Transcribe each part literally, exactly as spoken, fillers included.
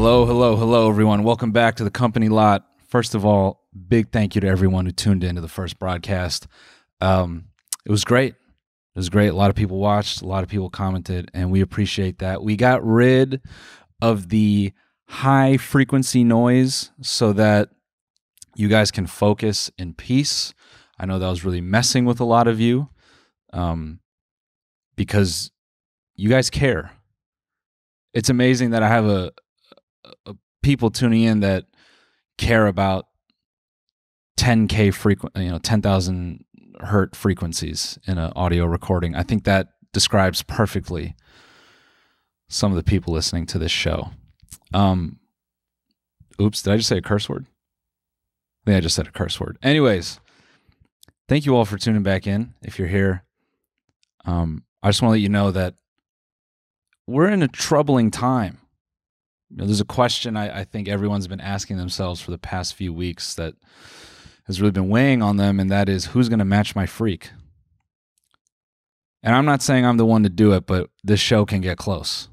Hello, hello, hello, everyone. Welcome back to the Company Lot. First of all, big thank you to everyone who tuned into the first broadcast. Um, it was great. It was great. A lot of people watched, a lot of people commented, and we appreciate that. We got rid of the high frequency noise so that you guys can focus in peace. I know that was really messing with a lot of you um, because you guys care. It's amazing that I have a, a people tuning in that care about ten K frequency, you know, ten thousand hertz frequencies in an audio recording. I think that describes perfectly some of the people listening to this show. Um, oops, did I just say a curse word? I think I just said a curse word. Anyways, thank you all for tuning back in. If you're here, um, I just want to let you know that we're in a troubling time. You know, there's a question I, I think everyone's been asking themselves for the past few weeks that has really been weighing on them, and that is, who's going to match my freak? And I'm not saying I'm the one to do it, but this show can get close.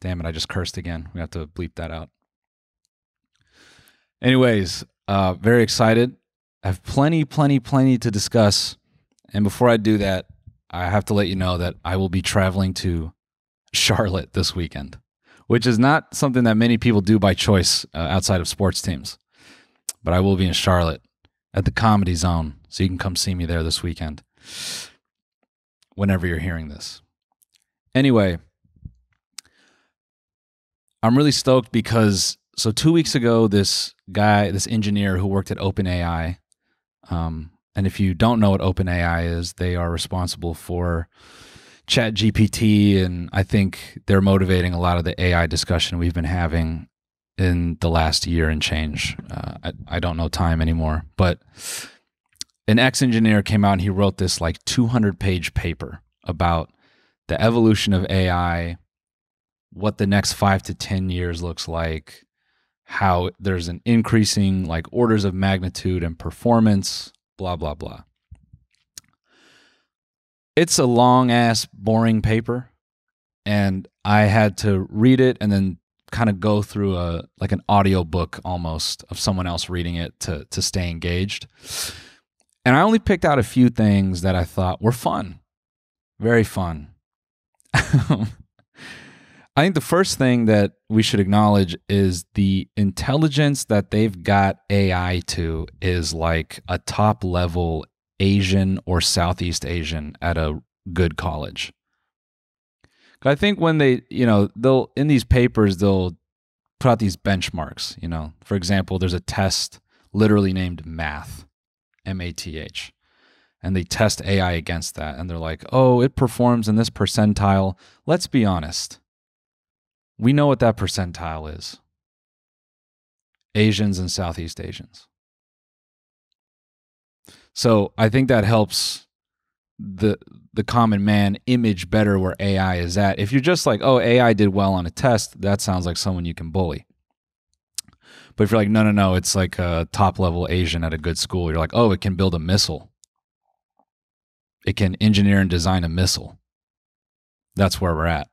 Damn it, I just cursed again. We have to bleep that out. Anyways, uh, very excited. I have plenty, plenty, plenty to discuss. And before I do that, I have to let you know that I will be traveling to Charlotte this weekend, which is not something that many people do by choice uh, outside of sports teams. But I will be in Charlotte at the Comedy Zone, so you can come see me there this weekend whenever you're hearing this. Anyway, I'm really stoked because, so two weeks ago, this guy, this engineer who worked at OpenAI, um, and if you don't know what OpenAI is, they are responsible for ChatGPT, and I think they're motivating a lot of the A I discussion we've been having in the last year and change. Uh, I, I don't know time anymore, but an ex-engineer came out and he wrote this like two hundred page paper about the evolution of A I, what the next five to ten years looks like, how there's an increasing like orders of magnitude and performance, blah, blah, blah. It's a long ass boring paper, and I had to read it and then kind of go through a like an audiobook almost of someone else reading it to to stay engaged. And I only picked out a few things that I thought were fun. Very fun. I think the first thing that we should acknowledge is the intelligence that they've got A I to is like a top level Asian or Southeast Asian at a good college. I think when they, you know, they'll, in these papers, they'll put out these benchmarks, you know. For example, there's a test literally named math, M A T H, and they test A I against that. And they're like, oh, it performs in this percentile. Let's be honest. We know what that percentile is. Asians and Southeast Asians. So I think that helps the the common man image better where A I is at. If you're just like, oh, A I did well on a test, that sounds like someone you can bully. But if you're like, no, no, no, it's like a top-level Asian at a good school, you're like, oh, it can build a missile. It can engineer and design a missile. That's where we're at.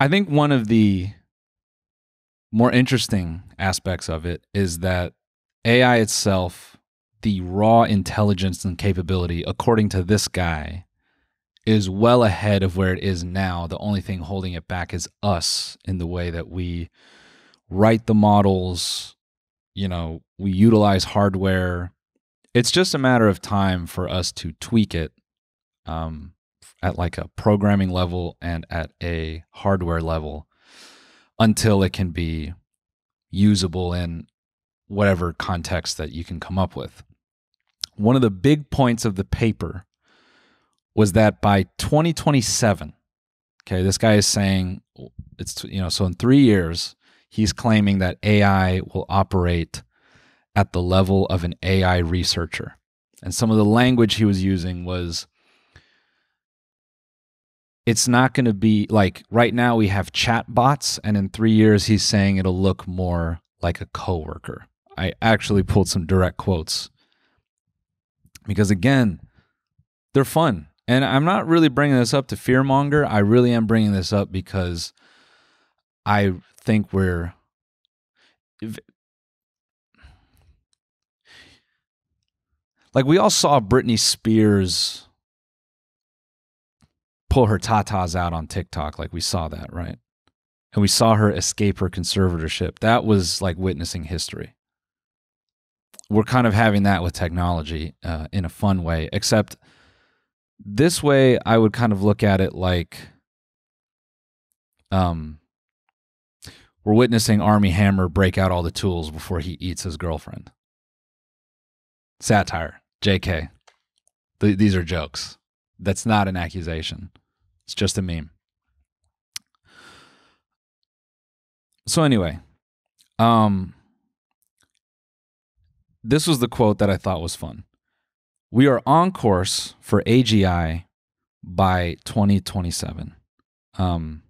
I think one of the more interesting aspects of it is that A I itself, the raw intelligence and capability, according to this guy, is well ahead of where it is now. The only thing holding it back is us in the way that we write the models, you know, we utilize hardware. It's just a matter of time for us to tweak it um, at like a programming level and at a hardware level until it can be usable in whatever context that you can come up with. One of the big points of the paper was that by twenty twenty-seven, okay, this guy is saying it's, you know, so in three years, he's claiming that A I will operate at the level of an A I researcher. And some of the language he was using was, it's not going to be like right now we have chat bots, and in three years, he's saying it'll look more like a coworker. I actually pulled some direct quotes because, again, they're fun. And I'm not really bringing this up to fearmonger. I really am bringing this up because I think we're like, we all saw Britney Spears pull her tatas out on TikTok. Like, we saw that, right? And we saw her escape her conservatorship. That was like witnessing history. We're kind of having that with technology uh, in a fun way, except this way I would kind of look at it like um, we're witnessing Armie Hammer break out all the tools before he eats his girlfriend. Satire, J K. Th these are jokes. That's not an accusation. It's just a meme. So anyway, um, this was the quote that I thought was fun. We are on course for A G I by twenty twenty-seven. Um,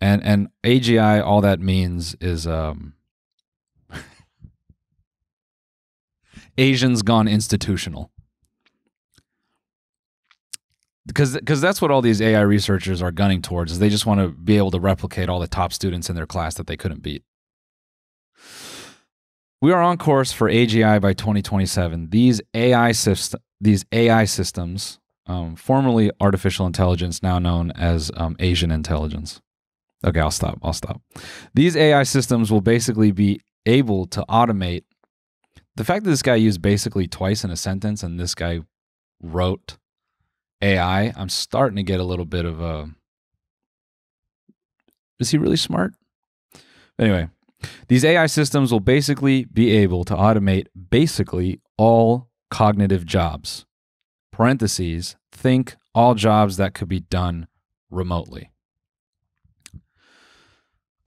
and, and A G I, all that means is um, Asians gone institutional. Because because that's what all these A I researchers are gunning towards, is they just want to be able to replicate all the top students in their class that they couldn't beat. We are on course for A G I by twenty twenty-seven. These A I, syst these A I systems, um, formerly artificial intelligence, now known as um, Asian intelligence. Okay, I'll stop, I'll stop. These A I systems will basically be able to automate. The fact that this guy used basically twice in a sentence and this guy wrote A I, I'm starting to get a little bit of a, is he really smart? Anyway, these A I systems will basically be able to automate basically all cognitive jobs, parentheses, think all jobs that could be done remotely.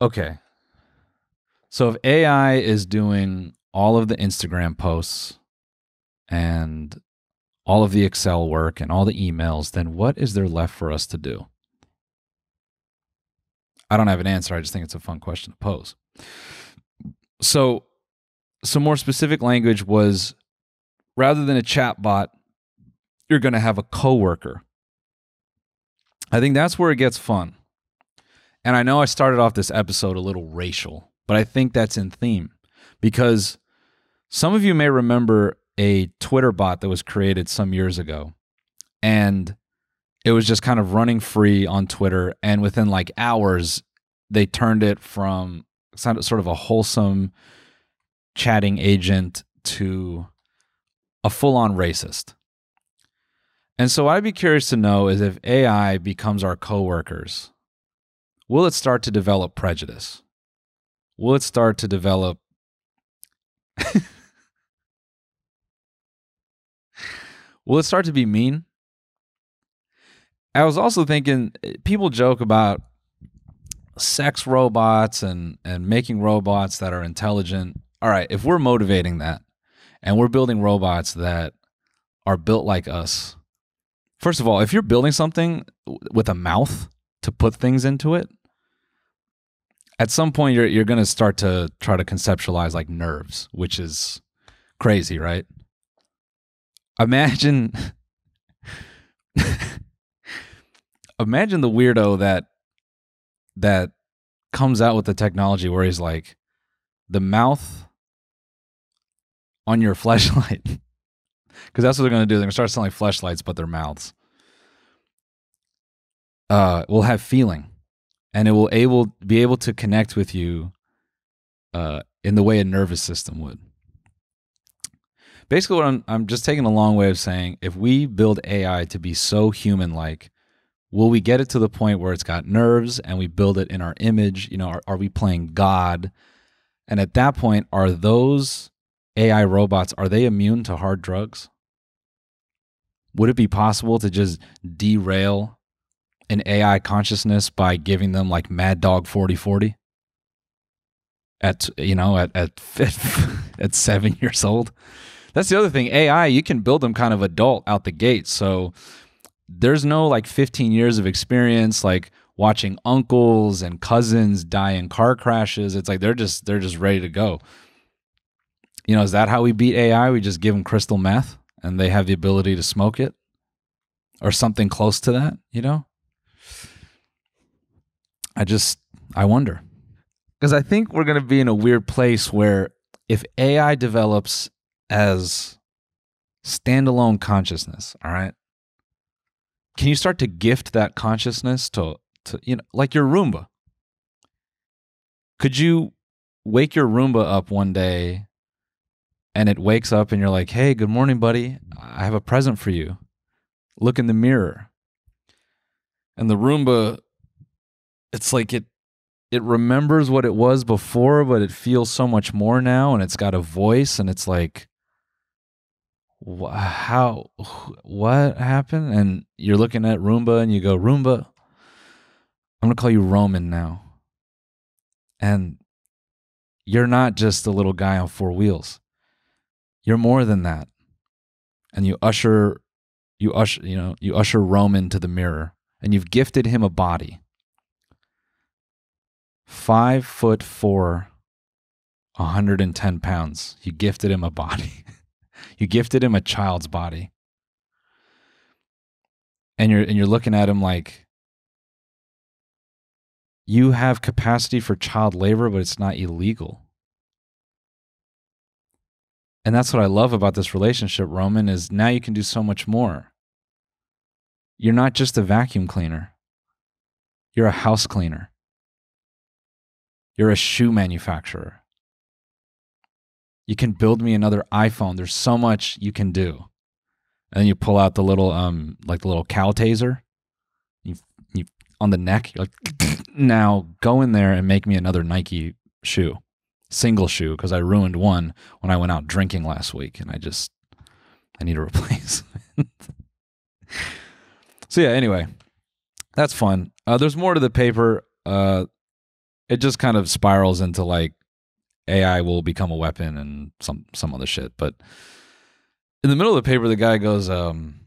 Okay. So if A I is doing all of the Instagram posts and all of the Excel work and all the emails, then what is there left for us to do? I don't have an answer. I just think it's a fun question to pose. So some more specific language was, rather than a chat bot, you're going to have a coworker. I think that's where it gets fun. And I know I started off this episode a little racial, but I think that's in theme, because some of you may remember a Twitter bot that was created some years ago, and it was just kind of running free on Twitter, and within like hours they turned it from sort of a wholesome chatting agent to a full-on racist. And so I'd be curious to know is, if A I becomes our coworkers, will it start to develop prejudice? Will it start to develop will it start to be mean? I was also thinking, people joke about sex robots and, and making robots that are intelligent. All right, if we're motivating that and we're building robots that are built like us, first of all, if you're building something with a mouth to put things into it, at some point you're, you're going to start to try to conceptualize like nerves, which is crazy, right? Imagine, imagine the weirdo that, that comes out with the technology where he's like, the mouth on your fleshlight, because that's what they're going to do. They're going to start selling fleshlights, but their mouths uh, will have feeling, and it will able, be able to connect with you uh, in the way a nervous system would. Basically, what I'm, I'm just taking a long way of saying, if we build A I to be so human-like, will we get it to the point where it's got nerves and we build it in our image? You know, are, are we playing God? And at that point, are those A I robots, are they immune to hard drugs? Would it be possible to just derail an A I consciousness by giving them like Mad Dog forty forty? At, you know, at, at, at seven years old? That's the other thing. A I, you can build them kind of adult out the gate. So there's no like fifteen years of experience, like watching uncles and cousins die in car crashes. It's like, they're just, they're just ready to go. You know, is that how we beat A I? We just give them crystal meth and they have the ability to smoke it or something close to that, you know? I just, I wonder. Because I think we're going to be in a weird place where if A I develops as standalone consciousness, all right, can you start to gift that consciousness to, to you know, like your Roomba? Could you wake your Roomba up one day and it wakes up and you're like, hey, good morning, buddy. I have a present for you. Look in the mirror. And the Roomba, it's like it it remembers what it was before, but it feels so much more now, and it's got a voice, and it's like, wh how, what happened? And you're looking at Roomba and you go, Roomba, I'm going to call you Roman now. And you're not just a little guy on four wheels. You're more than that. And you usher, you usher, you know, you usher Roman to the mirror, and you've gifted him a body. Five foot four, one hundred ten pounds. You gifted him a body. You gifted him a child's body. And you're, and you're looking at him like, you have capacity for child labor, but it's not illegal. And that's what I love about this relationship, Roman, is now you can do so much more. You're not just a vacuum cleaner. You're a house cleaner. You're a shoe manufacturer. You can build me another iPhone. There's so much you can do. And then you pull out the little, um, like the little cow taser. You, you on the neck. You're like, now go in there and make me another Nike shoe. Single shoe, because I ruined one when I went out drinking last week, and I just I need a replacement. So yeah, anyway, that's fun. Uh, there's more to the paper. Uh, it just kind of spirals into like A I will become a weapon and some some other shit. But in the middle of the paper, the guy goes, um,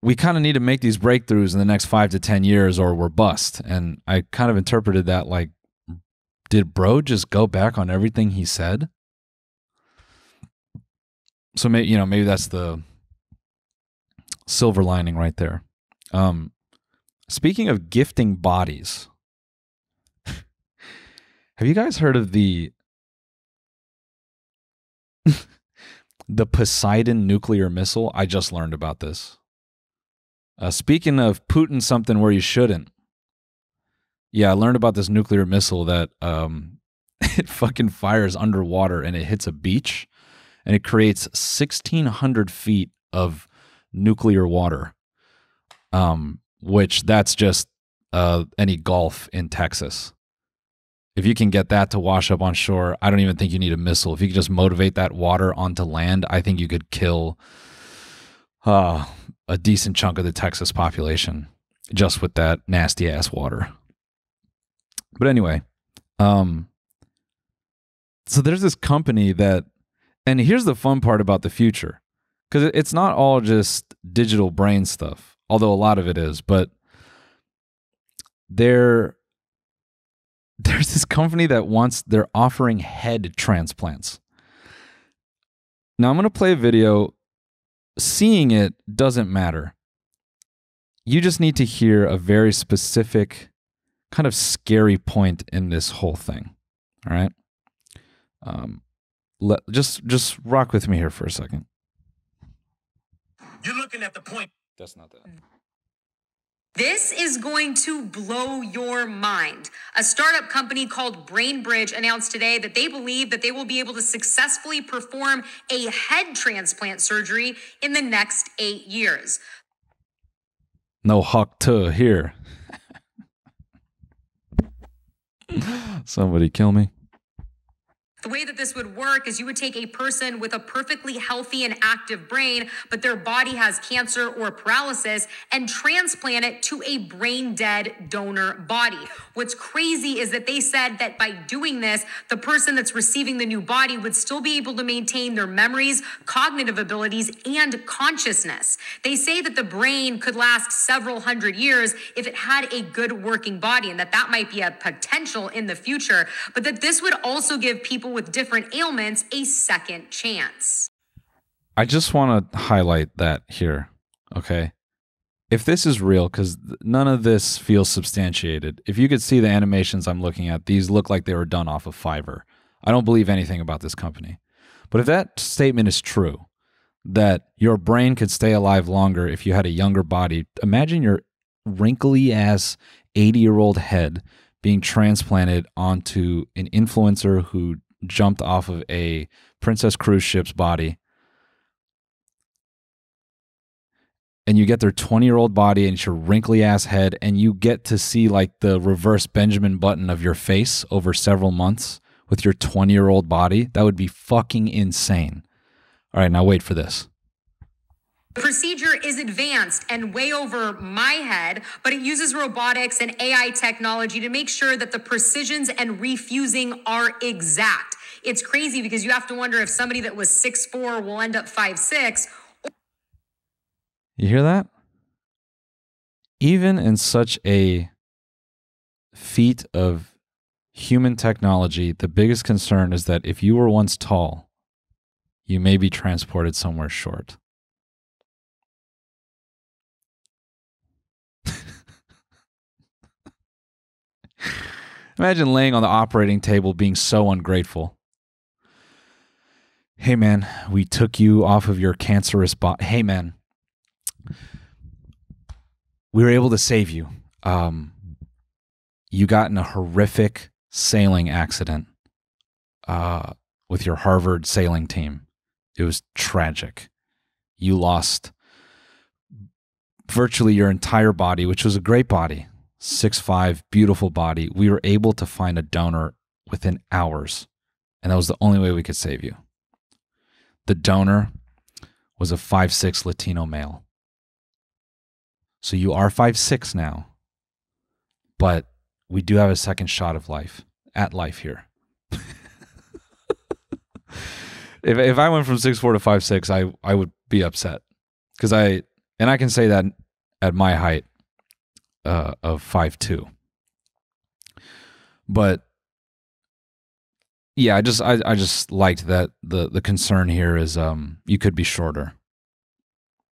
"We kind of need to make these breakthroughs in the next five to ten years, or we're bust." And I kind of interpreted that like, did bro just go back on everything he said? So maybe, you know, maybe that's the silver lining right there. Um, speaking of gifting bodies, have you guys heard of the the Poseidon nuclear missile? I just learned about this. Uh, speaking of Putin something where you shouldn't. Yeah, I learned about this nuclear missile that um, it fucking fires underwater and it hits a beach and it creates sixteen hundred feet of nuclear water, um, which that's just uh, any gulf in Texas. If you can get that to wash up on shore, I don't even think you need a missile. If you could just motivate that water onto land, I think you could kill uh, a decent chunk of the Texas population just with that nasty ass water. But anyway, um, so there's this company that, and here's the fun part about the future, because it's not all just digital brain stuff, although a lot of it is, but there, there's this company that wants, they're offering head transplants. Now I'm going to play a video. Seeing it doesn't matter. You just need to hear a very specific kind of scary point in this whole thing, all right? Um, let, just just rock with me here for a second. You're looking at the point. That's not that. This is going to blow your mind. A startup company called BrainBridge announced today that they believe that they will be able to successfully perform a head transplant surgery in the next eight years. No hawk to here. Somebody kill me. The way that this would work is you would take a person with a perfectly healthy and active brain, but their body has cancer or paralysis, and transplant it to a brain-dead donor body. What's crazy is that they said that by doing this, the person that's receiving the new body would still be able to maintain their memories, cognitive abilities, and consciousness. They say that the brain could last several hundred years if it had a good working body, and that that might be a potential in the future, but that this would also give people with different ailments a second chance. I just want to highlight that here, okay? if this is real, because none of this feels substantiated, if you could see the animations I'm looking at, these look like they were done off of Fiverr. I don't believe anything about this company. But if that statement is true, that your brain could stay alive longer if you had a younger body, imagine your wrinkly-ass eighty-year-old head being transplanted onto an influencer who jumped off of a Princess Cruise ship's body. And you get their twenty-year-old body and your wrinkly-ass head, and you get to see like the reverse Benjamin Button of your face over several months with your twenty-year-old body. That would be fucking insane. All right, now wait for this. The procedure is advanced and way over my head, but it uses robotics and A I technology to make sure that the precisions and refusing are exact. It's crazy because you have to wonder if somebody that was six foot four will end up five foot six. You hear that? Even in such a feat of human technology, the biggest concern is that if you were once tall, you may be transported somewhere short. Imagine laying on the operating table being so ungrateful. Hey man, we took you off of your cancerous body. Hey man, we were able to save you. Um, you got in a horrific sailing accident uh, with your Harvard sailing team. It was tragic. You lost virtually your entire body, which was a great body. six foot five, beautiful body. We were able to find a donor within hours, and that was the only way we could save you. The donor was a five foot six Latino male. So you are five foot six now, but we do have a second shot of life, at life here. if, if I went from six foot four to five foot six, I, I would be upset. Because I, and I can say that at my height, Uh, of five foot two. But yeah, I just I, I just liked that the the concern here is um you could be shorter,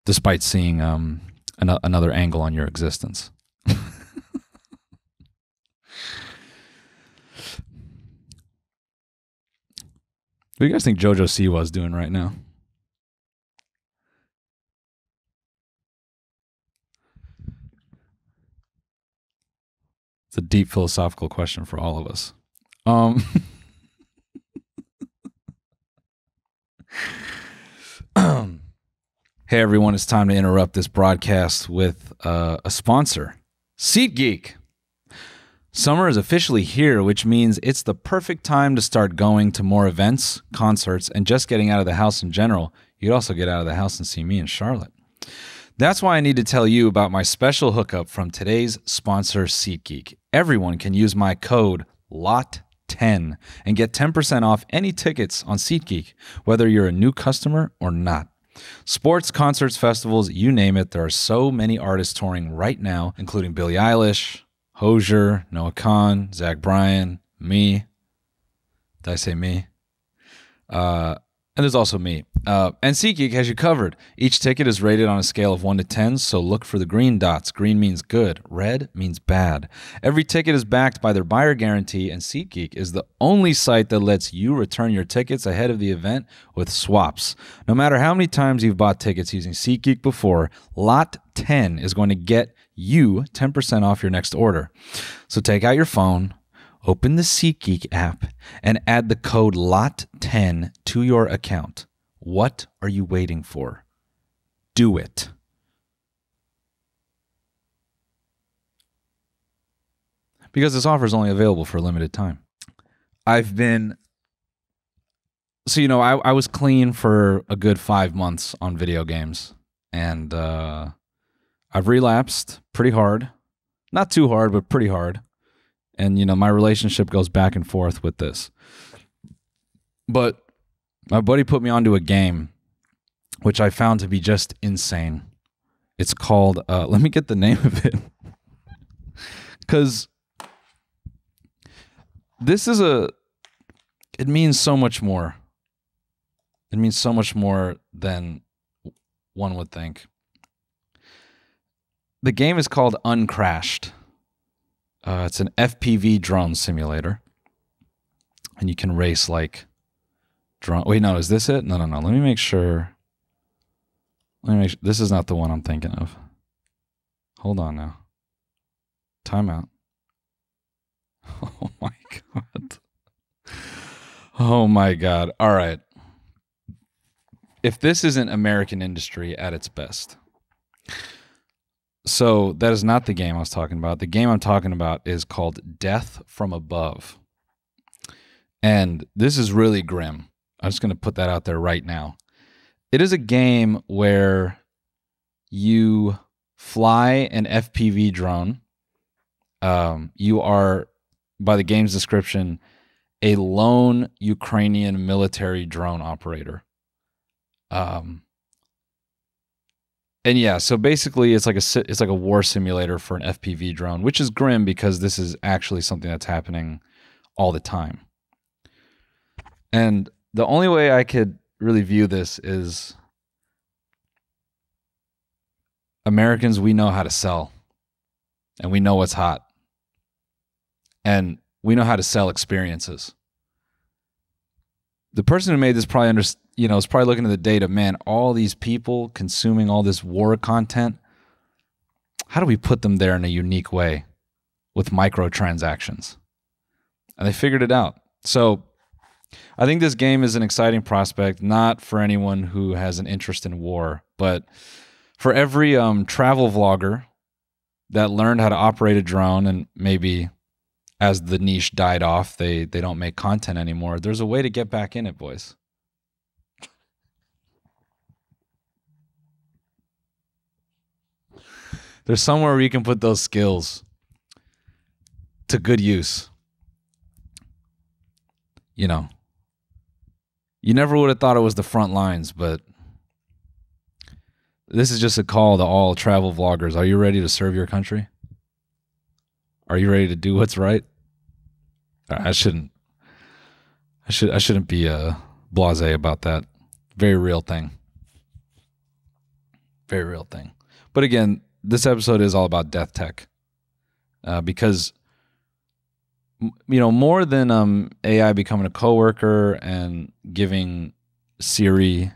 despite seeing um an another angle on your existence. What do you guys think Jojo Siwa is doing right now? It's a deep philosophical question for all of us. Um, hey, everyone, it's time to interrupt this broadcast with uh, a sponsor, SeatGeek. Summer is officially here, which means it's the perfect time to start going to more events, concerts, and just getting out of the house in general. You could also get out of the house and see me in Charlotte. That's why I need to tell you about my special hookup from today's sponsor, SeatGeek. Everyone can use my code L O T ten and get ten percent off any tickets on SeatGeek, whether you're a new customer or not. Sports, concerts, festivals, you name it, there are so many artists touring right now, including Billie Eilish, Hozier, Noah Kahan, Zach Bryan, me. Did I say me? Uh... And there's also me. Uh, and SeatGeek has you covered. Each ticket is rated on a scale of one to ten, so look for the green dots. Green means good. Red means bad. Every ticket is backed by their buyer guarantee, and SeatGeek is the only site that lets you return your tickets ahead of the event with swaps. No matter how many times you've bought tickets using SeatGeek before, Lot ten is going to get you ten percent off your next order. So take out your phone, open the SeatGeek app, and add the code L O T ten to your account. What are you waiting for? Do it. Because this offer is only available for a limited time. I've been... So, you know, I, I was clean for a good five months on video games. And uh, I've relapsed pretty hard. Not too hard, but pretty hard. And, you know, my relationship goes back and forth with this. But my buddy put me onto a game, which I found to be just insane. It's called, uh, let me get the name of it. Because this is a, it means so much more. It means so much more than one would think. The game is called Uncrashed. Uh, it's an F P V drone simulator. And you can race like drone. Wait, no, is this it? No, no, no. Let me make sure. Let me make sure. This is not the one I'm thinking of. Hold on now. Timeout. Oh my God. Oh my God. All right. If this isn't American industry at its best. So that is not the game I was talking about. The game I'm talking about is called Death from Above. And this is really grim. I'm just going to put that out there right now. It is a game where you fly an F P V drone. Um, you are, by the game's description, a lone Ukrainian military drone operator. Um, and yeah, so basically it's like a it's like a war simulator for an F P V drone, which is grim because this is actually something that's happening all the time. And the only way I could really view this is Americans, we know how to sell, and we know what's hot, and we know how to sell experiences. The person who made this probably understands. You know, it's probably looking at the data, man, all these people consuming all this war content. How do we put them there in a unique way with microtransactions? And they figured it out. So I think this game is an exciting prospect, not for anyone who has an interest in war, but for every um, travel vlogger that learned how to operate a drone and maybe as the niche died off, they, they don't make content anymore. There's a way to get back in it, boys. There's somewhere where you can put those skills to good use. You know, you never would have thought it was the front lines, but this is just a call to all travel vloggers. Are you ready to serve your country? Are you ready to do what's right? I shouldn't, I should, I shouldn't be uh, blasé about that. Very real thing. Very real thing. But again, this episode is all about death tech, uh, because, you know, more than um, A I becoming a coworker and giving Siri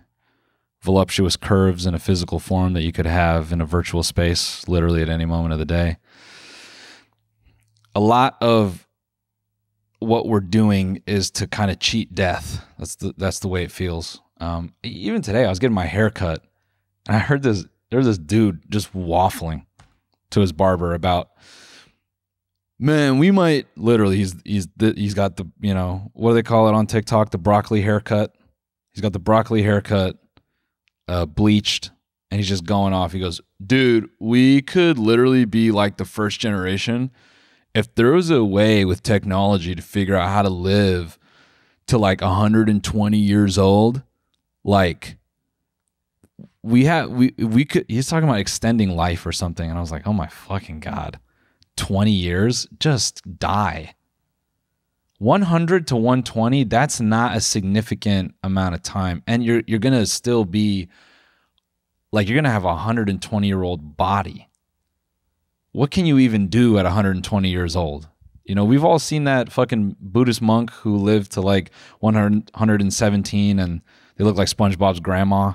voluptuous curves in a physical form that you could have in a virtual space literally at any moment of the day, a lot of what we're doing is to kind of cheat death. That's the, that's the way it feels. Um, even today, I was getting my hair cut, and I heard this. There's this dude just waffling to his barber about, man, we might literally, he's, he's, he's got the, you know, what do they call it on TikTok? The broccoli haircut. He's got the broccoli haircut, uh, bleached, and he's just going off. He goes, dude, we could literally be like the first generation. If there was a way with technology to figure out how to live to like one hundred twenty years old, like, We have we we could. He's talking about extending life or something, and I was like, "Oh my fucking God, twenty years, just die." One hundred to one twenty. That's not a significant amount of time, and you're you're gonna still be like you're gonna have a hundred and twenty year old body. What can you even do at one hundred and twenty years old? You know, we've all seen that fucking Buddhist monk who lived to like one hundred and seventeen, and they look like SpongeBob's grandma.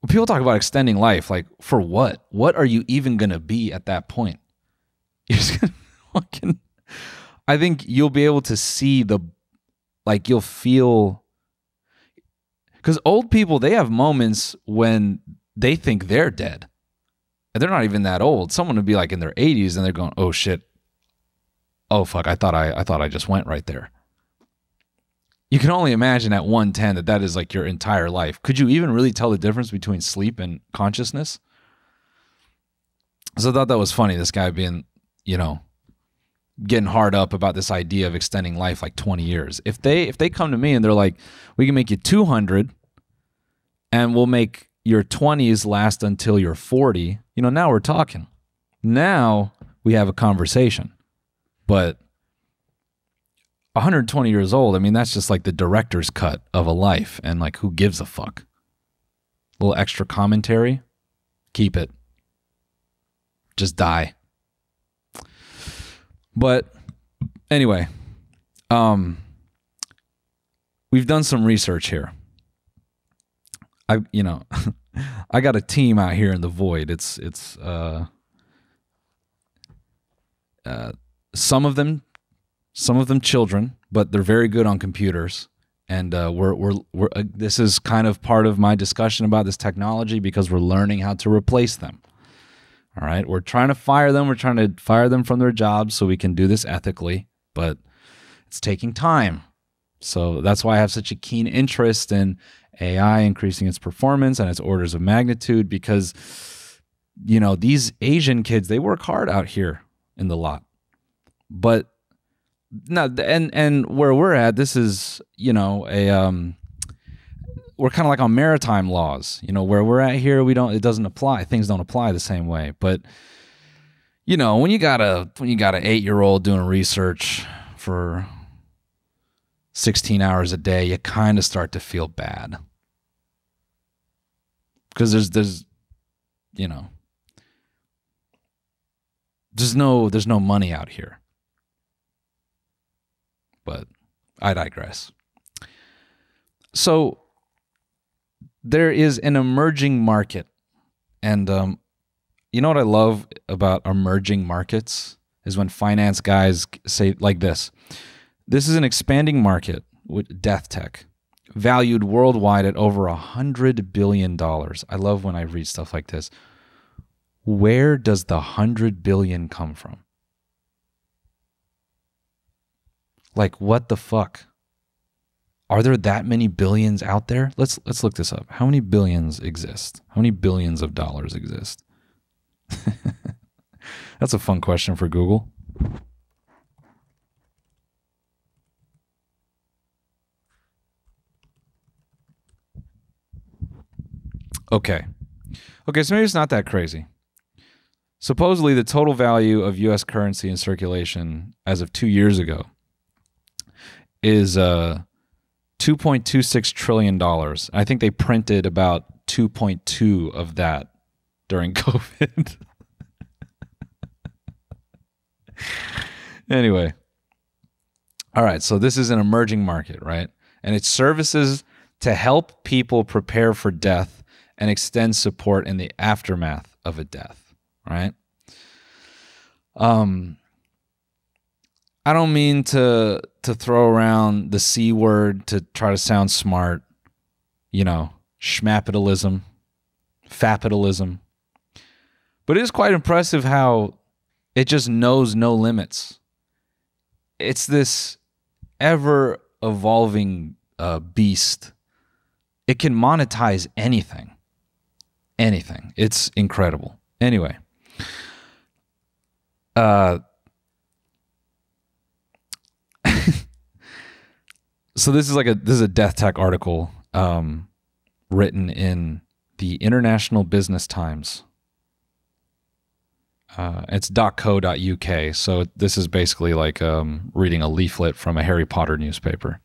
When people talk about extending life, like, for what? What are you even going to be at that point? You're just gonna fucking, I think you'll be able to see the, like, you'll feel, because old people, they have moments when they think they're dead. And they're not even that old. Someone would be like in their eighties and they're going, oh shit. Oh fuck, I thought I, I thought I just went right there. You can only imagine at one ten that that is like your entire life. Could you even really tell the difference between sleep and consciousness? So I thought that was funny, this guy being, you know, getting hard up about this idea of extending life like twenty years. If they if they come to me and they're like, we can make you two hundred and we'll make your twenties last until you're forty, you know, now we're talking. Now we have a conversation. But one hundred twenty years old, I mean, that's just like the director's cut of a life, and like, who gives a fuck? A little extra commentary, keep it. just die. But anyway, um, we've done some research here. I, you know, I got a team out here in the void. It's, it's, uh, uh, some of them, some of them children, but they're very good on computers. And uh, we're, we're, we're uh, this is kind of part of my discussion about this technology, because we're learning how to replace them. All right. We're trying to fire them. We're trying to fire them from their jobs so we can do this ethically, but it's taking time. So that's why I have such a keen interest in A I increasing its performance and its orders of magnitude, because, you know, these Asian kids, they work hard out here in the lot. But no, and, and where we're at, this is, you know, a, um, we're kind of like on maritime laws, you know, where we're at here, we don't, it doesn't apply. Things don't apply the same way. But, you know, when you got a, when you got an eight-year-old doing research for sixteen hours a day, you kind of start to feel bad. Because there's, there's, you know, there's no, there's no money out here. But I digress. So there is an emerging market. And um, you know what I love about emerging markets is when finance guys say like this: this is an expanding market with death tech, valued worldwide at over one hundred billion dollars. I love when I read stuff like this. Where does the one hundred billion dollars come from? Like, what the fuck? Are there that many billions out there? Let's, let's look this up. How many billions exist? How many billions of dollars exist? That's a fun question for Google. Okay. Okay, so maybe it's not that crazy. Supposedly, the total value of U S currency in circulation as of two years ago is uh, two point two six trillion dollars. I think they printed about two point two of that during COVID. Anyway. All right, so this is an emerging market, right? And it services to help people prepare for death and extend support in the aftermath of a death, right? Um, I don't mean to to throw around the C word to try to sound smart, you know, schmapitalism, fapitalism. But it is quite impressive how it just knows no limits. It's this ever-evolving uh, beast. It can monetize anything. Anything. It's incredible. Anyway, uh, so this is like a this is a death tech article um, written in the International Business Times. Uh, it's dot co dot U K. So this is basically like um, reading a leaflet from a Harry Potter newspaper.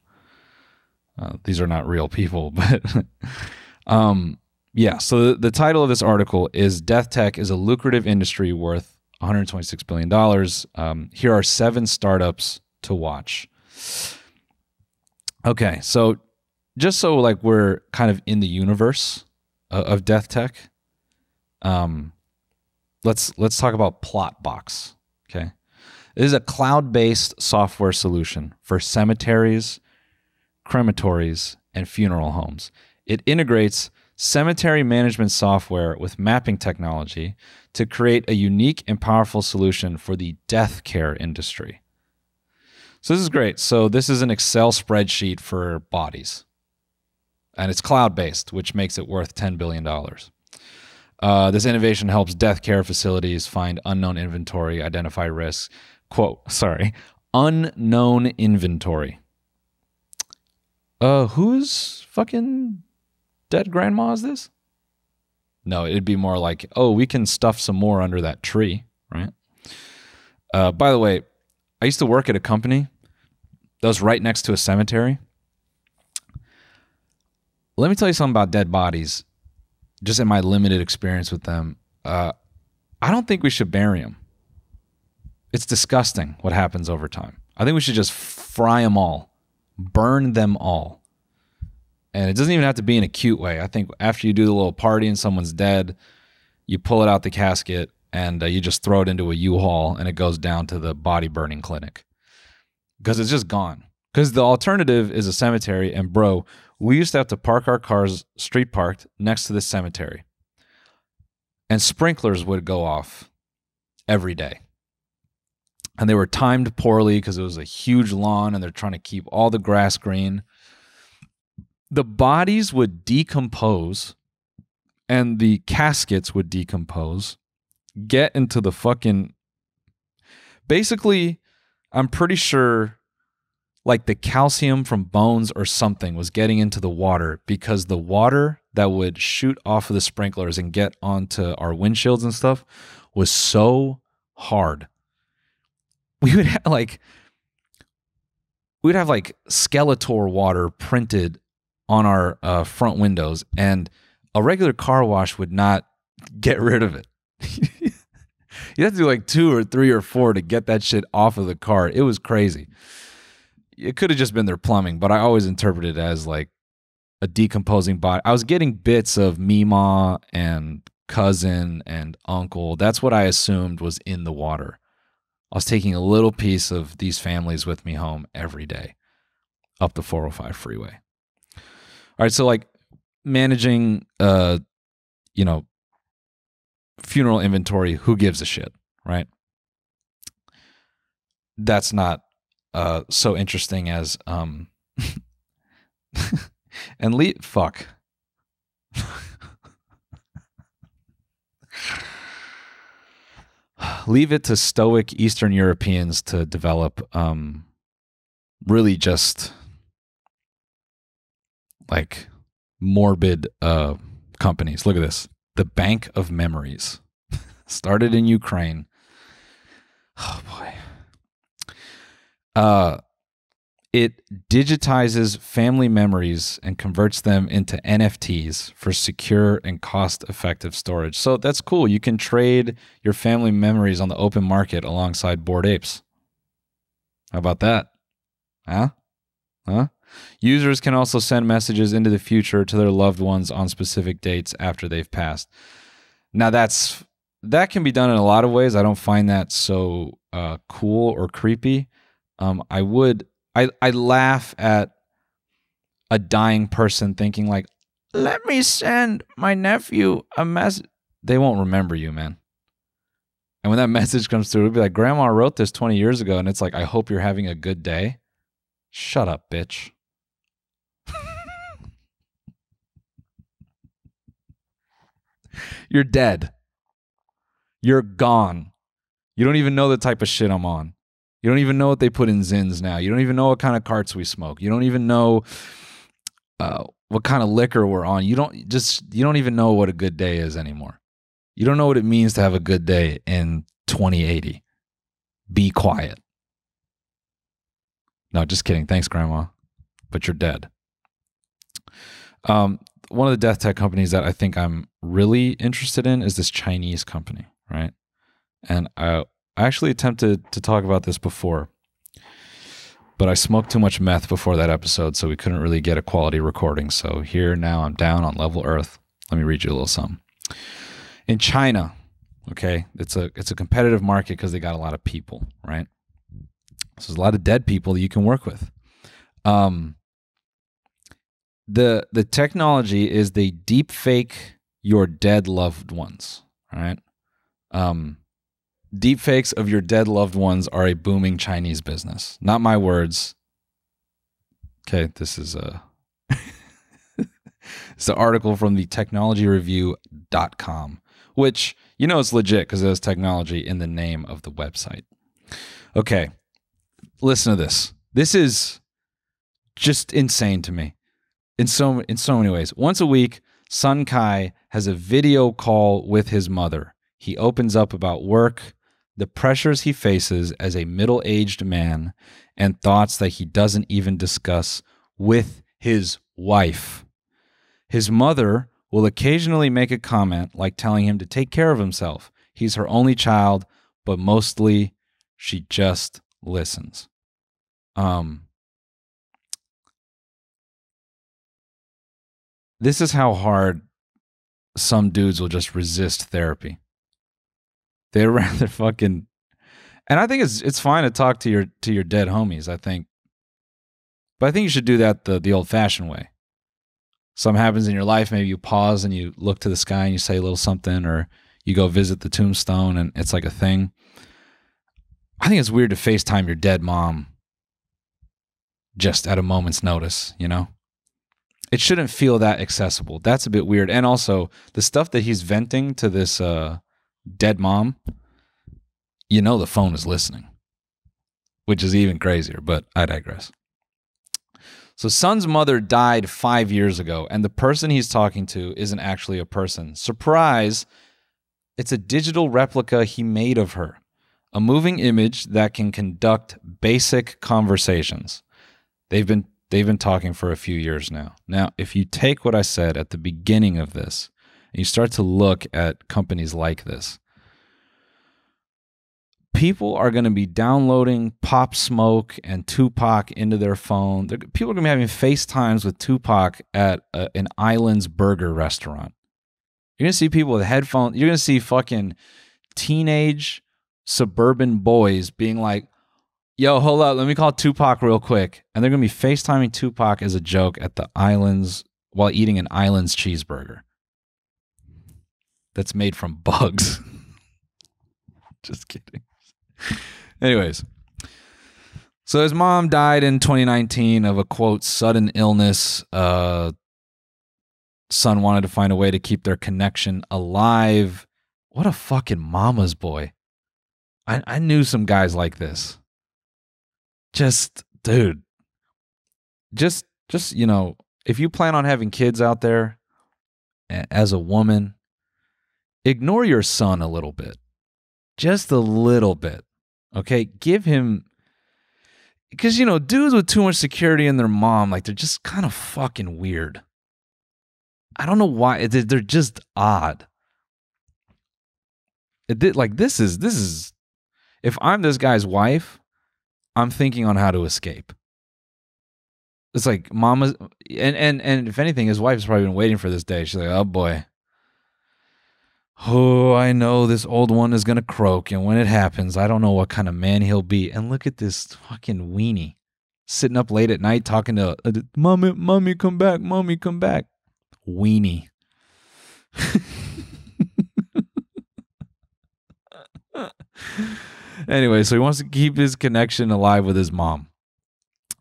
Uh, these are not real people, but um. Yeah, so the title of this article is "Death Tech is a Lucrative Industry Worth one hundred twenty-six billion dollars. Um, here are seven startups to watch." Okay, so just so like we're kind of in the universe of, of death tech, um, let's let's talk about Plotbox. Okay, this is a cloud-based software solution for cemeteries, crematories, and funeral homes. It integrates cemetery management software with mapping technology to create a unique and powerful solution for the death care industry. So this is great. So this is an Excel spreadsheet for bodies, and it's cloud-based, which makes it worth ten billion dollars. Uh, this innovation helps death care facilities find unknown inventory, identify risks, quote, sorry, unknown inventory. Uh, who's fucking... dead grandma is this? No, it'd be more like, oh, we can stuff some more under that tree, right? Uh, by the way, I used to work at a company that was right next to a cemetery. Let me tell you something about dead bodies, just in my limited experience with them. Uh, I don't think we should bury them. It's disgusting what happens over time. I think we should just fry them all, burn them all. And it doesn't even have to be in a cute way. I think after you do the little party and someone's dead, you pull it out the casket and uh, you just throw it into a U-Haul and it goes down to the body burning clinic because it's just gone. Because the alternative is a cemetery. And bro, we used to have to park our cars street parked next to this cemetery. And sprinklers would go off every day. And they were timed poorly because it was a huge lawn and they're trying to keep all the grass green. The bodies would decompose and the caskets would decompose, get into the fucking... Basically, I'm pretty sure like the calcium from bones or something was getting into the water because the water that would shoot off of the sprinklers and get onto our windshields and stuff was so hard. We would have like, we'd have like Skeletor water printed on our uh, front windows, and a regular car wash would not get rid of it. You'd have to do like two or three or four to get that shit off of the car. It was crazy. It could have just been their plumbing, but I always interpreted it as like a decomposing body. I was getting bits of Mima and cousin and uncle. That's what I assumed was in the water. I was taking a little piece of these families with me home every day up the four oh five freeway. All right, so like managing, uh, you know, funeral inventory, who gives a shit, right? That's not uh, so interesting as, um, and le- fuck. Leave it to stoic Eastern Europeans to develop um, really just like morbid uh, companies. Look at this. The Bank of Memories. Started in Ukraine. Oh, boy. Uh, it digitizes family memories and converts them into N F Ts for secure and cost-effective storage. So that's cool. You can trade your family memories on the open market alongside Bored Apes. How about that? Huh? Huh? Users can also send messages into the future to their loved ones on specific dates after they've passed. Now, that's that can be done in a lot of ways. I don't find that so uh, cool or creepy. Um, I would... I, I laugh at a dying person thinking like, let me send my nephew a message. They won't remember you, man. And when that message comes through, it'll be like, grandma wrote this twenty years ago. And it's like, I hope you're having a good day. Shut up, bitch. You're dead. You're gone. You don't even know the type of shit I'm on. You don't even know what they put in Zins now. You don't even know what kind of carts we smoke. You don't even know uh, what kind of liquor we're on. You don't just you don't even know what a good day is anymore. You don't know what it means to have a good day in twenty eighty. Be quiet. No, just kidding. Thanks, Grandma. But you're dead. Um, one of the death tech companies that I think I'm really interested in is this Chinese company, right? And I. I actually attempted to talk about this before, but I smoked too much meth before that episode, so we couldn't really get a quality recording. So here now I'm down on level earth. Let me read you a little something. In China, okay, it's a it's a competitive market because they got a lot of people, right? So there's a lot of dead people that you can work with. Um, the the technology is they deep fake your dead loved ones, all right? Um. Deepfakes of your dead loved ones are a booming Chinese business. Not my words. Okay, this is a it's an article from the technology review dot com, which you know it's legit because it has technology in the name of the website. Okay, listen to this. This is just insane to me in so in so many ways. Once a week, Sun Kai has a video call with his mother. He opens up about work, the pressures he faces as a middle-aged man, and thoughts that he doesn't even discuss with his wife. His mother will occasionally make a comment like telling him to take care of himself. He's her only child, but mostly she just listens. Um, this is how hard some dudes will just resist therapy. They'd rather fucking, and I think it's it's fine to talk to your to your dead homies, I think. But I think you should do that the the old-fashioned way. Something happens in your life, maybe you pause and you look to the sky and you say a little something, or you go visit the tombstone and it's like a thing. I think it's weird to FaceTime your dead mom just at a moment's notice, you know? It shouldn't feel that accessible. That's a bit weird. And also, the stuff that he's venting to this uh, dead mom, you know the phone is listening, which is even crazier, but I digress. So son's mother died five years ago, and the person he's talking to isn't actually a person. Surprise, it's a digital replica he made of her, a moving image that can conduct basic conversations. They've been, they've been talking for a few years now. Now, if you take what I said at the beginning of this, and you start to look at companies like this, people are going to be downloading Pop Smoke and Tupac into their phone. They're, people are going to be having FaceTimes with Tupac at a, an Islands Burger restaurant. You're going to see people with headphones. You're going to see fucking teenage suburban boys being like, yo, hold up, let me call Tupac real quick. And they're going to be FaceTiming Tupac as a joke at the Islands while eating an Islands cheeseburger that's made from bugs. Just kidding. Anyways, so his mom died in twenty nineteen of a, quote, sudden illness. Uh, son wanted to find a way to keep their connection alive. What a fucking mama's boy. I, I knew some guys like this. Just, dude, just, just, you know, if you plan on having kids out there as a woman, ignore your son a little bit. Just a little bit. Okay, give him, because, you know, dudes with too much security in their mom, like, they're just kind of fucking weird. I don't know why. They're just odd. It did, like, this is, this is, if I'm this guy's wife, I'm thinking on how to escape. It's like, mama's, and, and, and if anything, his wife's probably been waiting for this day. She's like, oh boy. Oh, I know this old one is going to croak, and when it happens, I don't know what kind of man he'll be. And look at this fucking weenie sitting up late at night talking to, mommy, mommy, come back, mommy, come back. Weenie. Anyway, so he wants to keep his connection alive with his mom.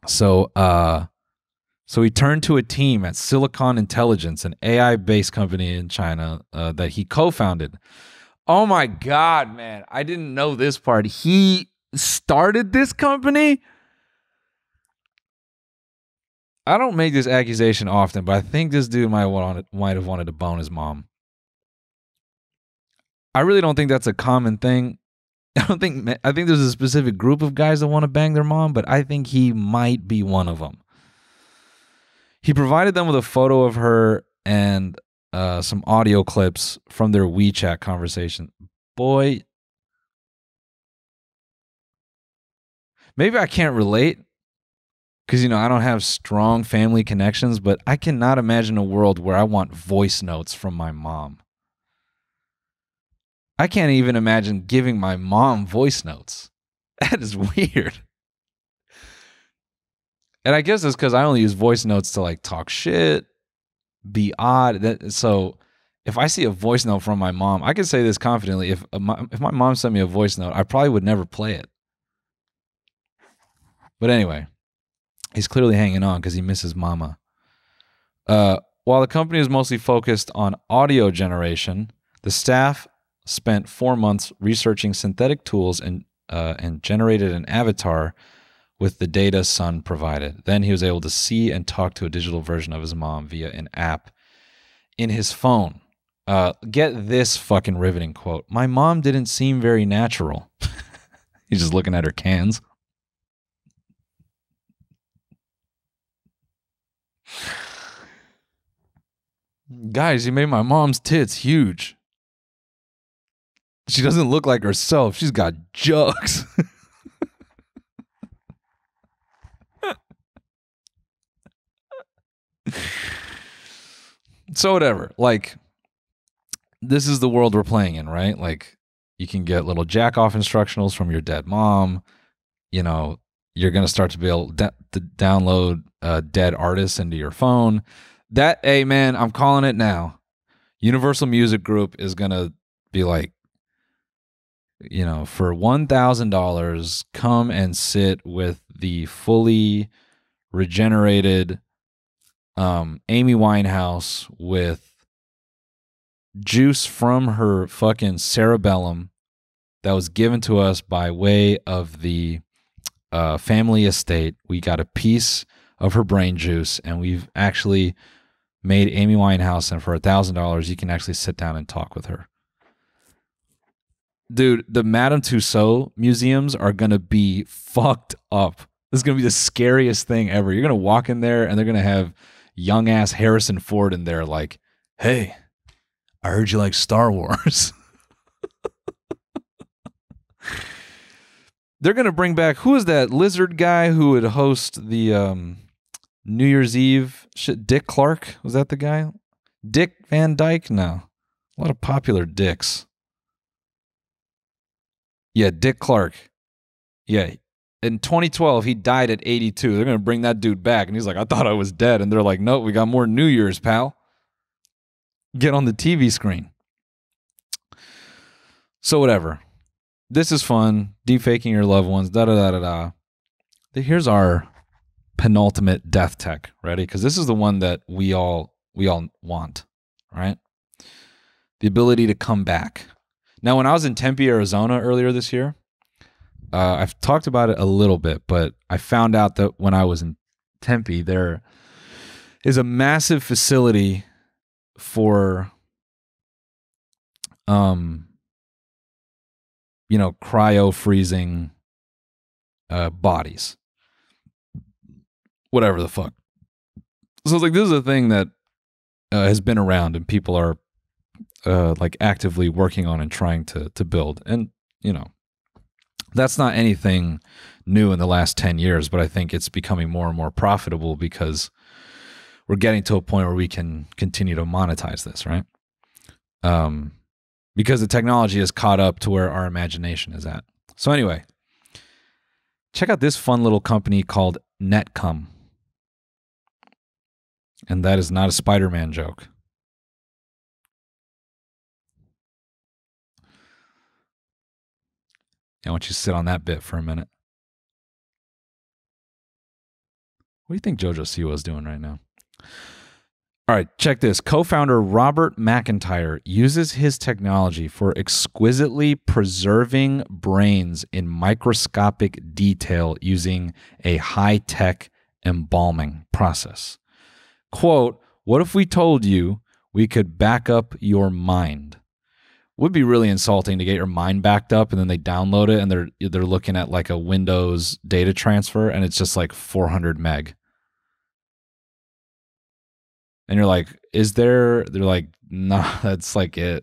So, uh, So he turned to a team at Silicon Intelligence, an A I-based company in China uh, that he co-founded. Oh my God, man. I didn't know this part. He started this company? I don't make this accusation often, but I think this dude might, want, might have wanted to bone his mom. I really don't think that's a common thing. I don't think, I think there's a specific group of guys that want to bang their mom, but I think he might be one of them. He provided them with a photo of her and uh, some audio clips from their WeChat conversation. Boy, maybe I can't relate because, you know, I don't have strong family connections, but I cannot imagine a world where I want voice notes from my mom. I can't even imagine giving my mom voice notes. That is weird. And I guess it's because I only use voice notes to, like, talk shit, be odd. That, so if I see a voice note from my mom, I can say this confidently. If my, if my mom sent me a voice note, I probably would never play it. But anyway, he's clearly hanging on because he misses mama. Uh, while the company is mostly focused on audio generation, the staff spent four months researching synthetic tools and uh, and generated an avatar with the data son provided. Then he was able to see and talk to a digital version of his mom via an app in his phone. Uh, get this fucking riveting quote. My mom didn't seem very natural. He's just looking at her cans. Guys, you made my mom's tits huge. She doesn't look like herself. She's got jugs. So whatever. Like, this is the world we're playing in, right? Like, you can get little jack-off instructionals from your dead mom. You know, you're going to start to be able to download uh, dead artists into your phone. That, hey, man, I'm calling it now. Universal Music Group is going to be like, you know, for one thousand dollars, come and sit with the fully regenerated um, Amy Winehouse with juice from her fucking cerebellum that was given to us by way of the uh, family estate. We got a piece of her brain juice, and we've actually made Amy Winehouse, and for one thousand dollars, you can actually sit down and talk with her. Dude, the Madame Tussauds museums are going to be fucked up. This is going to be the scariest thing ever. You're going to walk in there, and they're going to have young-ass Harrison Ford in there like, hey, I heard you like Star Wars. They're going to bring back, who is that lizard guy who would host the um, New Year's Eve shit? Dick Clark? Was that the guy? Dick Van Dyke? No. A lot of popular dicks. Yeah, Dick Clark. Yeah. In twenty twelve, he died at eighty-two. They're going to bring that dude back. And he's like, I thought I was dead. And they're like, nope, we got more New Year's, pal. Get on the T V screen. So whatever. This is fun. Deepfaking your loved ones. Da da da da da. Here's our penultimate death tech. Ready? Because this is the one that we all we all want. Right? The ability to come back. Now, when I was in Tempe, Arizona earlier this year, uh, I've talked about it a little bit, but I found out that when I was in Tempe, there is a massive facility for, um, you know, cryo freezing uh, bodies, whatever the fuck. So it's like, this is a thing that uh, has been around, and people are uh, like actively working on and trying to to build. And you know, that's not anything new in the last ten years, but I think it's becoming more and more profitable because we're getting to a point where we can continue to monetize this, right? Um, because the technology has caught up to where our imagination is at. So anyway, check out this fun little company called Netcom. And that is not a Spider-Man joke. I want you to sit on that bit for a minute. What do you think Jojo Siwa is doing right now? All right, check this. Co-founder Robert McIntyre uses his technology for exquisitely preserving brains in microscopic detail using a high-tech embalming process. Quote, what if we told you we could back up your mind? Would be really insulting to get your mind backed up and then they download it and they're they're looking at like a Windows data transfer and it's just like four hundred meg. And you're like, is there, they're like, nah, that's like it.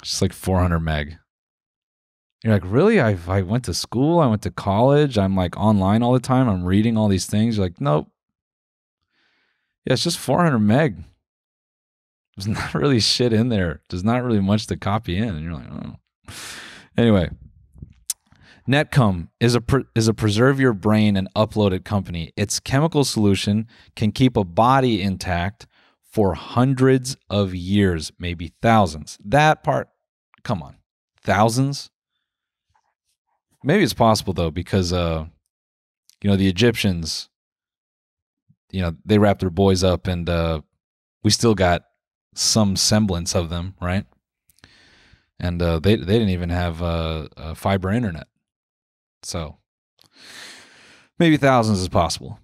It's just like four hundred meg. You're like, really? I, I went to school. I went to college. I'm like online all the time. I'm reading all these things. You're like, nope. Yeah, it's just four hundred meg. There's not really shit in there. There's not really much to copy in. And you're like, oh. Anyway. Netcom is a, is a preserve your brain and upload it company. Its chemical solution can keep a body intact for hundreds of years, maybe thousands. That part, come on, thousands? Maybe it's possible, though, because, uh, you know, the Egyptians, you know, they wrapped their boys up and uh, we still got some semblance of them, right? And uh, they, they didn't even have uh, a fiber internet. So maybe thousands is possible.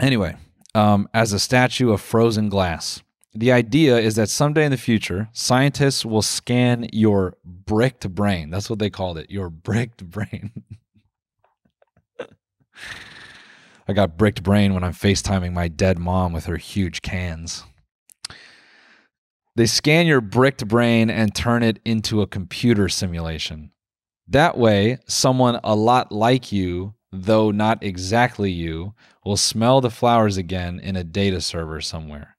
Anyway, um, as a statue of frozen glass, the idea is that someday in the future, scientists will scan your bricked brain. That's what they called it, your bricked brain. I got bricked brain when I'm FaceTiming my dead mom with her huge cans. They scan your bricked brain and turn it into a computer simulation. That way, someone a lot like you, though not exactly you, will smell the flowers again in a data server somewhere.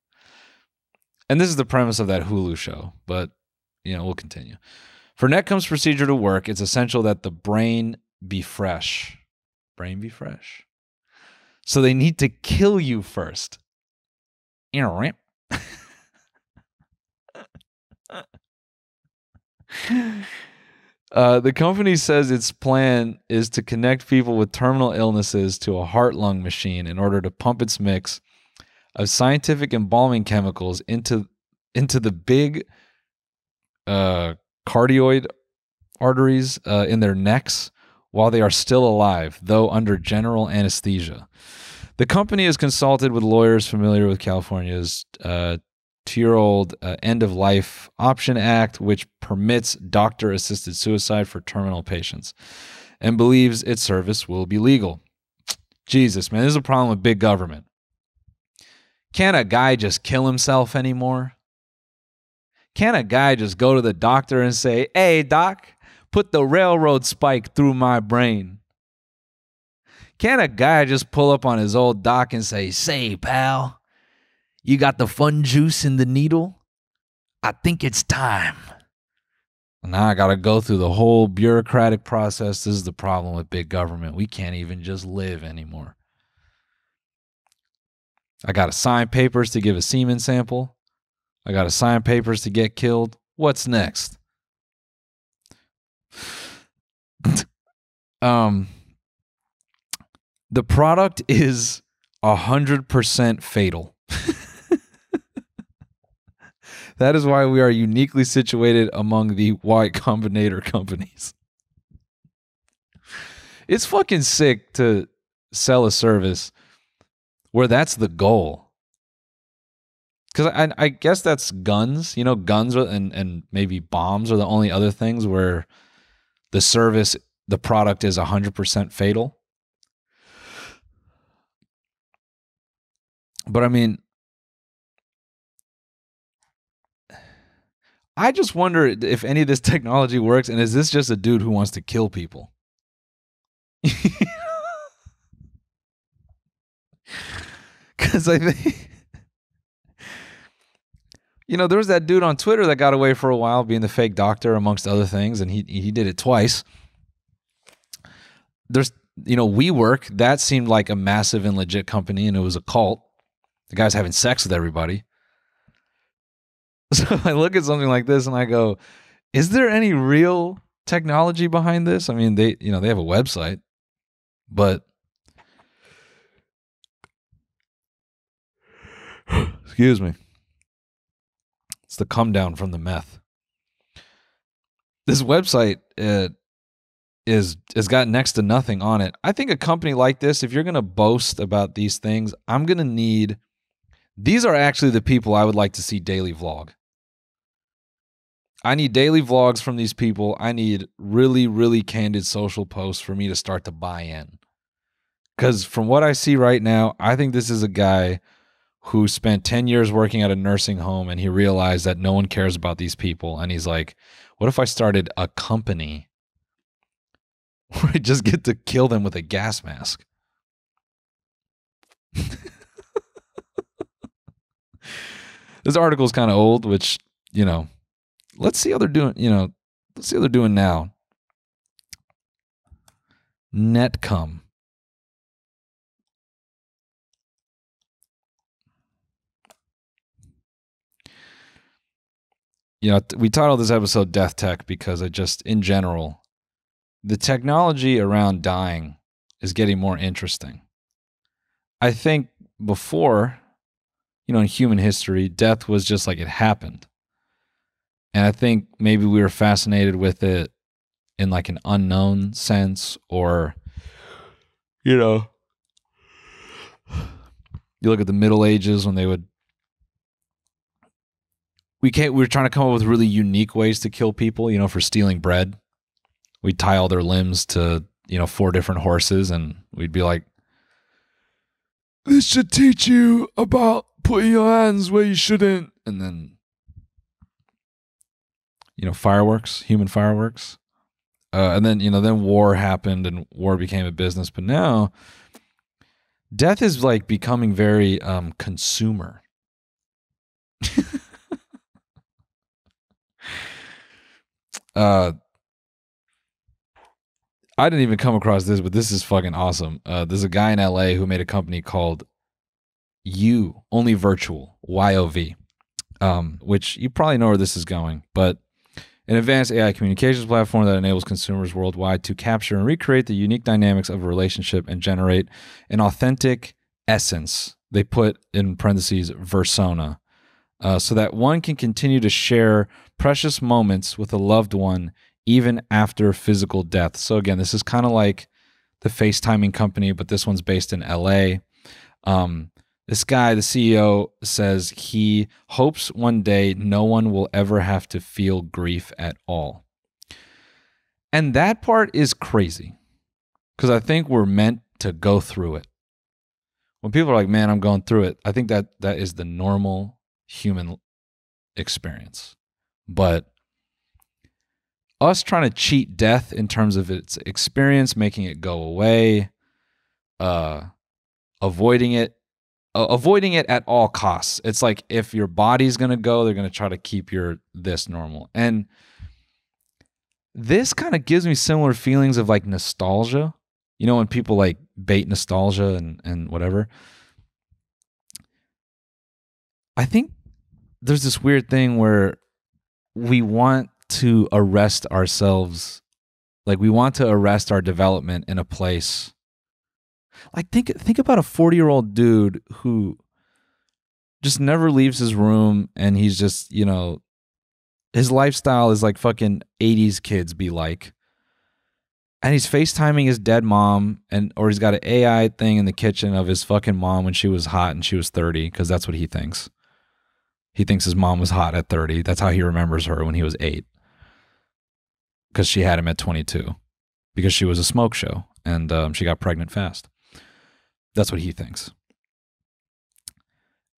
And this is the premise of that Hulu show, but you know, we'll continue. For Netcom's procedure to work, it's essential that the brain be fresh. Brain be fresh. So they need to kill you first. You know, right? Uh, the company says its plan is to connect people with terminal illnesses to a heart-lung machine in order to pump its mix of scientific embalming chemicals into, into the big uh, cardioid arteries uh, in their necks while they are still alive, though under general anesthesia. The company has consulted with lawyers familiar with California's uh, two-year-old uh, End-of-Life Option Act, which permits doctor-assisted suicide for terminal patients, and believes its service will be legal. Jesus, man, this is a problem with big government. Can't a guy just kill himself anymore? Can't a guy just go to the doctor and say, hey, doc, put the railroad spike through my brain? Can't a guy just pull up on his old doc and say, say, pal, you got the fun juice in the needle? I think it's time. Now I got to go through the whole bureaucratic process. This is the problem with big government. We can't even just live anymore. I got to sign papers to give a semen sample. I got to sign papers to get killed. What's next? um, the product is one hundred percent fatal. That is why we are uniquely situated among the Y Combinator companies. It's fucking sick to sell a service where that's the goal. Because I, I guess that's guns. You know, guns and, and maybe bombs are the only other things where the service, the product is one hundred percent fatal. But I mean, I just wonder if any of this technology works, and is this just a dude who wants to kill people? Because I think, you know, there was that dude on Twitter that got away for a while being the fake doctor, amongst other things, and he he did it twice. There's, you know, WeWork, that seemed like a massive and legit company, and it was a cult. The guy's having sex with everybody. So I look at something like this and I go, is there any real technology behind this? I mean, they, you know, they have a website, but excuse me. It's the come down from the meth. This website uh, is has got next to nothing on it. I think a company like this, if you're going to boast about these things, I'm going to need these are actually the people I would like to see daily vlog. I need daily vlogs from these people. I need really, really candid social posts for me to start to buy in. Because from what I see right now, I think this is a guy who spent ten years working at a nursing home and he realized that no one cares about these people. And he's like, what if I started a company where I just get to kill them with a gas mask? This article is kind of old, which, you know, let's see how they're doing, you know, let's see how they're doing now. Netcom. You know, we titled this episode Death Tech because I just, in general, the technology around dying is getting more interesting. I think before, you know, in human history, death was just like it happened. And I think maybe we were fascinated with it in like an unknown sense, or, you know, you look at the Middle Ages when they would, we can't, we were trying to come up with really unique ways to kill people, you know, for stealing bread. We'd tie all their limbs to, you know, four different horses and we'd be like, this should teach you about putting your hands where you shouldn't. And then you know, fireworks, human fireworks. Uh, and then, you know, then war happened and war became a business. But now death is like becoming very um, consumer. uh, I didn't even come across this, but this is fucking awesome. Uh, there's a guy in L A who made a company called You Only Virtual, Y O V, um, which you probably know where this is going, but an advanced A I communications platform that enables consumers worldwide to capture and recreate the unique dynamics of a relationship and generate an authentic essence. They put in parentheses, versona, uh, so that one can continue to share precious moments with a loved one even after physical death. So again, this is kind of like the FaceTiming company, but this one's based in L A. Um, This guy, the C E O, says he hopes one day no one will ever have to feel grief at all. And that part is crazy because I think we're meant to go through it. When people are like, man, I'm going through it, I think that that is the normal human experience. But us trying to cheat death in terms of its experience, making it go away, uh, avoiding it, avoiding it at all costs. It's like if your body's going to go, they're going to try to keep your this normal. And this kind of gives me similar feelings of like nostalgia. You know, when people like bait nostalgia and, and whatever. I think there's this weird thing where we want to arrest ourselves. Like we want to arrest our development in a place. Like think think about a forty-year-old dude who just never leaves his room and he's just, you know, his lifestyle is like fucking eighties kids be like. And he's FaceTiming his dead mom and or he's got an A I thing in the kitchen of his fucking mom when she was hot and she was thirty, because that's what he thinks. He thinks his mom was hot at thirty. That's how he remembers her when he was eight. Because she had him at twenty-two. Because she was a smoke show and um, she got pregnant fast. That's what he thinks.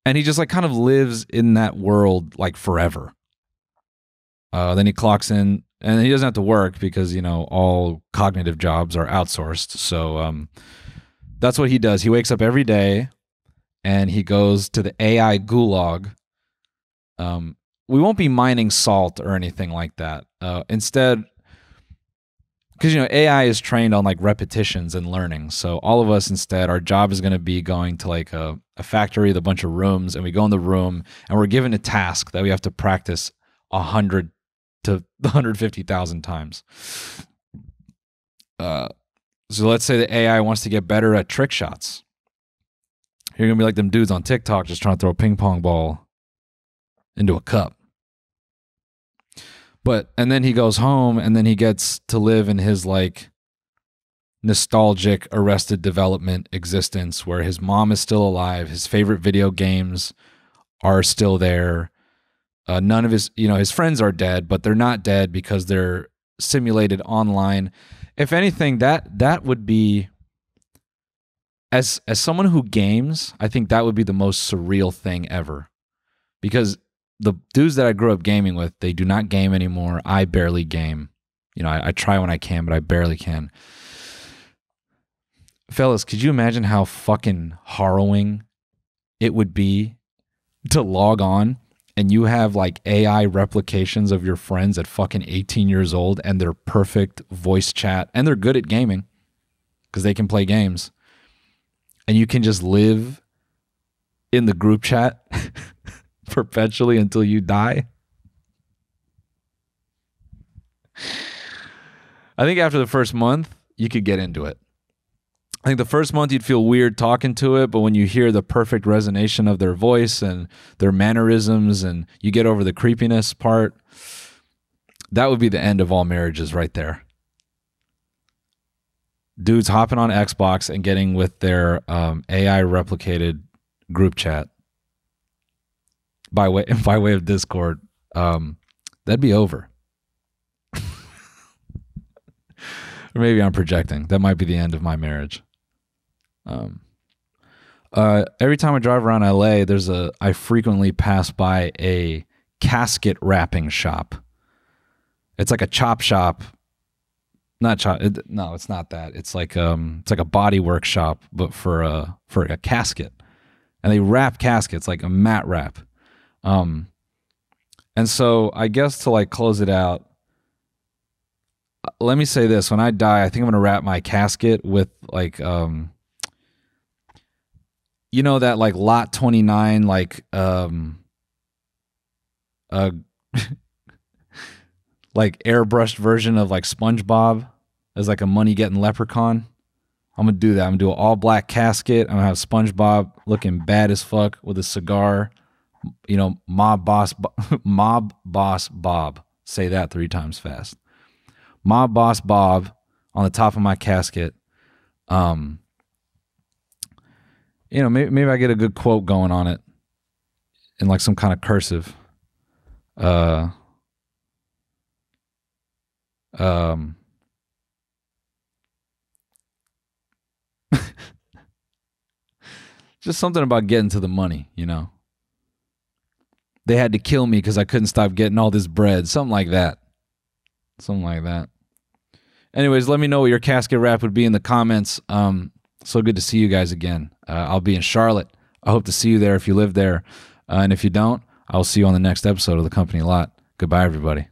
And he just like kind of lives in that world like forever. Uh, then he clocks in and he doesn't have to work because, you know, all cognitive jobs are outsourced. So um, that's what he does. He wakes up every day and he goes to the A I gulag. Um, we won't be mining salt or anything like that. Uh, instead, because, you know, A I is trained on like repetitions and learning. So all of us instead, our job is going to be going to like a, a factory with a bunch of rooms, and we go in the room and we're given a task that we have to practice one hundred to one hundred fifty thousand times. Uh, so let's say the A I wants to get better at trick shots. You're going to be like them dudes on TikTok just trying to throw a ping pong ball into a cup. But, and then he goes home and then he gets to live in his like nostalgic arrested development existence where his mom is still alive. His favorite video games are still there. Uh, none of his, you know, his friends are dead, but they're not dead because they're simulated online. If anything, that, that would be, as, as someone who games, I think that would be the most surreal thing ever, because the dudes that I grew up gaming with, they do not game anymore. I barely game. You know, I, I try when I can, but I barely can. Fellas, could you imagine how fucking harrowing it would be to log on and you have like A I replications of your friends at fucking eighteen years old and they're perfect voice chat and they're good at gaming because they can play games, and you can just live in the group chat perpetually until you die. I think after the first month, you could get into it. I think the first month you'd feel weird talking to it, but when you hear the perfect resonation of their voice and their mannerisms and you get over the creepiness part, that would be the end of all marriages right there. Dudes hopping on Xbox and getting with their um, A I replicated group chat. By way, by way of Discord, um, that'd be over. Or maybe I'm projecting. That might be the end of my marriage. Um, uh, every time I drive around L A, there's a I frequently pass by a casket wrapping shop. It's like a chop shop. Not chop. It, no, it's not that. It's like um, it's like a body workshop, but for a for a casket, and they wrap caskets like a mat wrap. Um, and so I guess to like close it out, let me say this: when I die, I think I'm gonna wrap my casket with like um, you know that like lot twenty-nine like um, uh. like airbrushed version of like SpongeBob as like a money getting leprechaun. I'm gonna do that. I'm gonna do an all black casket. I'm gonna have SpongeBob looking bad as fuck with a cigar. You know, mob boss, mob boss Bob. Say that three times fast. Mob boss Bob on the top of my casket. Um, you know, maybe maybe I get a good quote going on it, in like some kind of cursive. Uh. Um, just something about getting to the money, you know. They had to kill me because I couldn't stop getting all this bread. Something like that. Something like that. Anyways, let me know what your casket wrap would be in the comments. Um, so good to see you guys again. Uh, I'll be in Charlotte. I hope to see you there if you live there. Uh, and if you don't, I'll see you on the next episode of The Company Lot. Goodbye, everybody.